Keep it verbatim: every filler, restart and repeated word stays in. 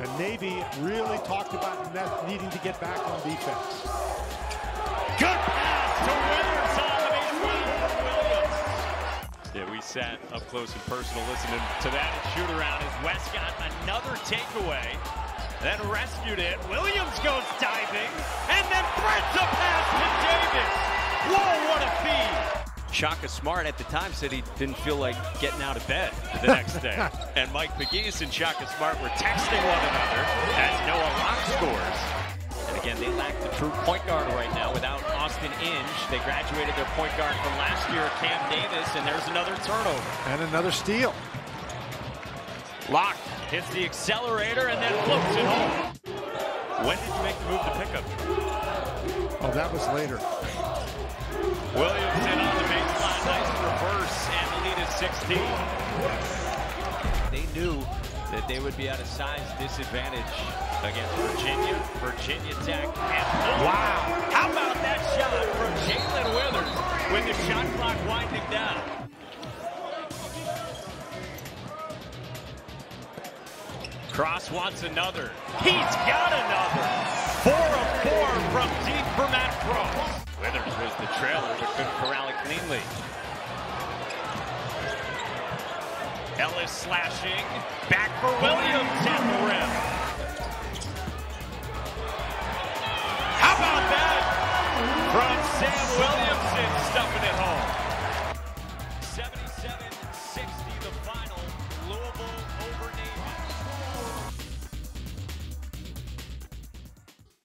The Navy really talked about needing to get back on defense. Good pass to Withers on the baseline. Williams. Yeah, we sat up close and personal listening to that shoot around as West got another takeaway, then rescued it. Williams goes diving and then threads a pass to Davis. Whoa, what a feed! Shaka Smart at the time said he didn't feel like getting out of bed the next day. And Mike McGee's and Shaka Smart were texting one another as Noah Locke scores. And again, they lack the true point guard right now without Austin Inge. They graduated their point guard from last year, Cam Davis, and there's another turnover. And another steal. Locke hits the accelerator and then floats it home. When did you make the move to pickup? Oh, that was later. Williamson on the baseline, nice reverse, and the lead is sixteen. They knew that they would be at a size disadvantage against Virginia, Virginia Tech, and wow! How about that shot from Jae'Lyn Withers with the shot clock winding down? Cross wants another. He's got another. Four of four from deep for Matt Cross. Withers was the trailer, but couldn't corral it cleanly. Ellis slashing, back for Williams at the rim. How about that? From Sam Williamson, stuffing it